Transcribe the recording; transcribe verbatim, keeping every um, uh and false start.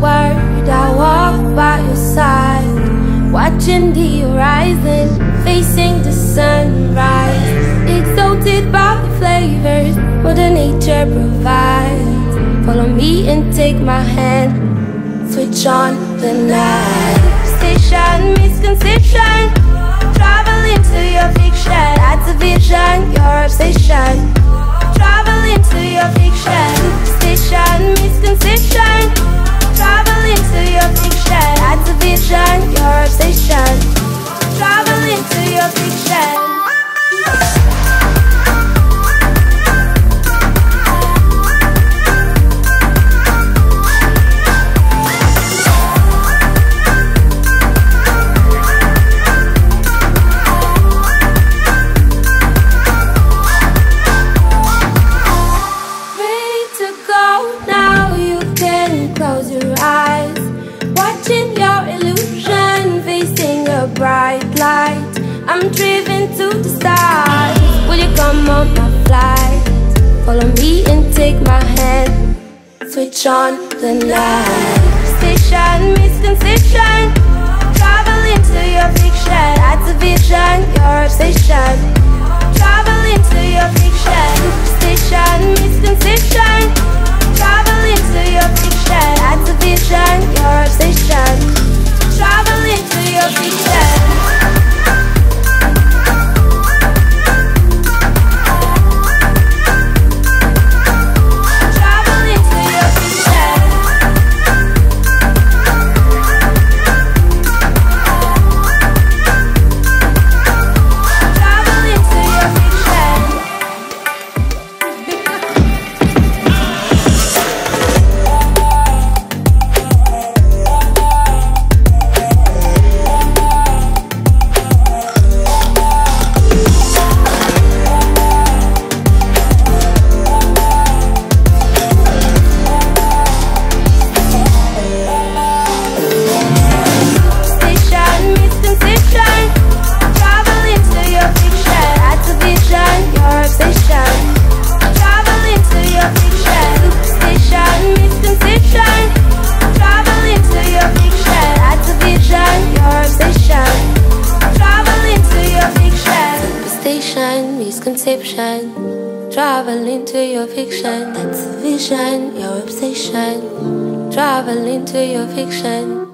word, I walk by your side, watching the horizon, facing the sunrise, exalted by the flavors what the nature provides. Follow me and take my hand, switch on the night. Station, misconception, traveling to your fiction. That's a vision, your obsession, traveling to your fiction. Station, misconception, traveling to your fiction. That's a vision, your obsession, traveling to your fiction. I'm driven to the stars. Will you come on my flight? Follow me and take my hand, switch on the night. Station, misconception, traveling to your fiction. That's a vision, your obsession, traveling to your fiction. Station, misconception, traveling to your fiction. That's a vision, your obsession, traveling to your fiction. Traveling to your fiction, that's a vision, your obsession. Traveling to your fiction.